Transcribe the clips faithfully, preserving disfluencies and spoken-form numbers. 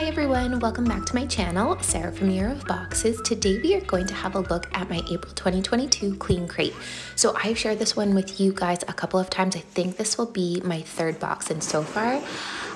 Hi everyone, welcome back to my channel. Sarah from A Year of Boxes. Today we are going to have a look at my April twenty twenty-two Clean Crate. So I've shared this one with you guys a couple of times. I think this will be my third box, and so far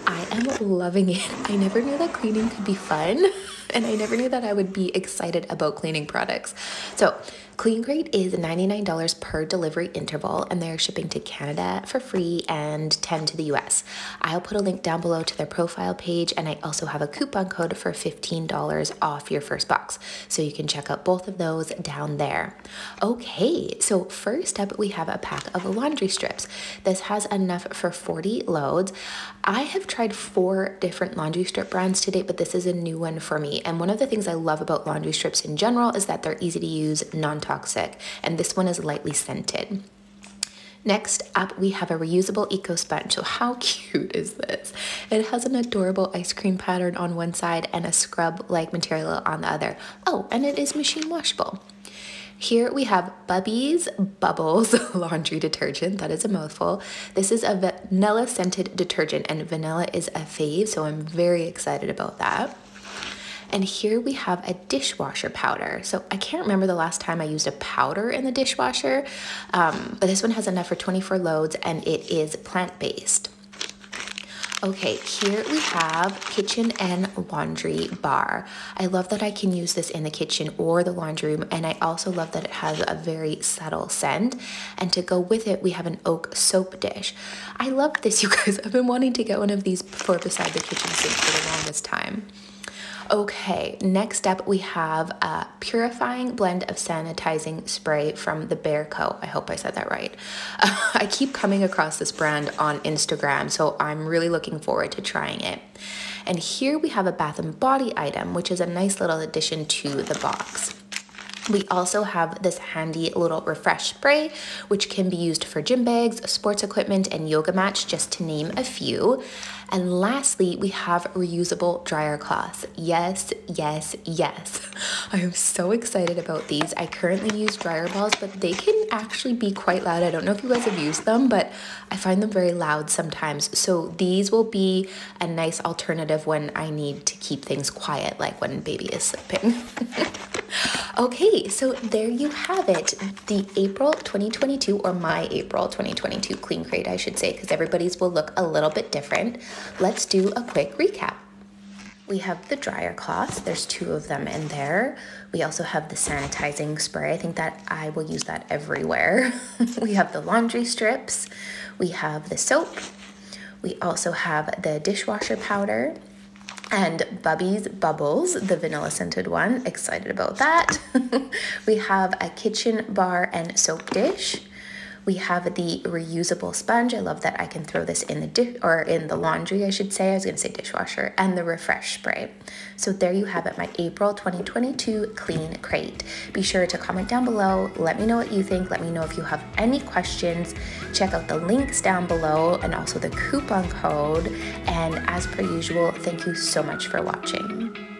I am loving it. I never knew that cleaning could be fun, and I never knew that I would be excited about cleaning products. So Clean Crate is ninety-nine dollars per delivery interval, and they're shipping to Canada for free and ten to the U S. I'll put a link down below to their profile page, and I also have a coupon code for fifteen dollars off your first box. So you can check out both of those down there. Okay, so first up we have a pack of laundry strips. This has enough for forty loads. I have tried four different laundry strip brands to date, but this is a new one for me. And one of the things I love about laundry strips in general is that they're easy to use, non-toxic, and this one is lightly scented. Next up, we have a reusable eco sponge. So how cute is this? It has an adorable ice cream pattern on one side and a scrub-like material on the other. Oh, and it is machine washable. Here we have Bubby's Bubbles laundry detergent. That is a mouthful. This is a vanilla scented detergent, and vanilla is a fave, so I'm very excited about that. And here we have a dishwasher powder. So I can't remember the last time I used a powder in the dishwasher, um, but this one has enough for twenty-four loads, and it is plant-based. Okay, here we have kitchen and laundry bar. I love that I can use this in the kitchen or the laundry room, and I also love that it has a very subtle scent. And to go with it, we have an oak soap dish. I love this, you guys. I've been wanting to get one of these for beside the kitchen sink for the longest time. Okay, next up we have a purifying blend of sanitizing spray from the Bear Co. I hope I said that right. Uh, I keep coming across this brand on Instagram, so I'm really looking forward to trying it. And here we have a Bath and Body item, which is a nice little addition to the box. We also have this handy little refresh spray, which can be used for gym bags, sports equipment, and yoga mats, just to name a few. And lastly, we have reusable dryer cloths. Yes, yes, yes. I am so excited about these. I currently use dryer balls, but they can actually be quite loud. I don't know if you guys have used them, but I find them very loud sometimes. So these will be a nice alternative when I need to keep things quiet, like when baby is sleeping. Okay, so there you have it. The April twenty twenty-two, or my April twenty twenty-two Clean Crate, I should say, because everybody's will look a little bit different. Let's do a quick recap. We have the dryer cloths. There's two of them in there. We also have the sanitizing spray. I think that I will use that everywhere. We have the laundry strips. We have the soap. We also have the dishwasher powder. And Bubby's Bubbles, the vanilla scented one. Excited about that. We have a kitchen bar and soap dish. We have the reusable sponge. I love that I can throw this in the dish, or in the laundry, I should say. I was going to say dishwasher. And the refresh spray. So there you have it, my April twenty twenty-two Clean Crate. Be sure to comment down below. Let me know what you think. Let me know if you have any questions. Check out the links down below and also the coupon code. And as per usual, thank you so much for watching.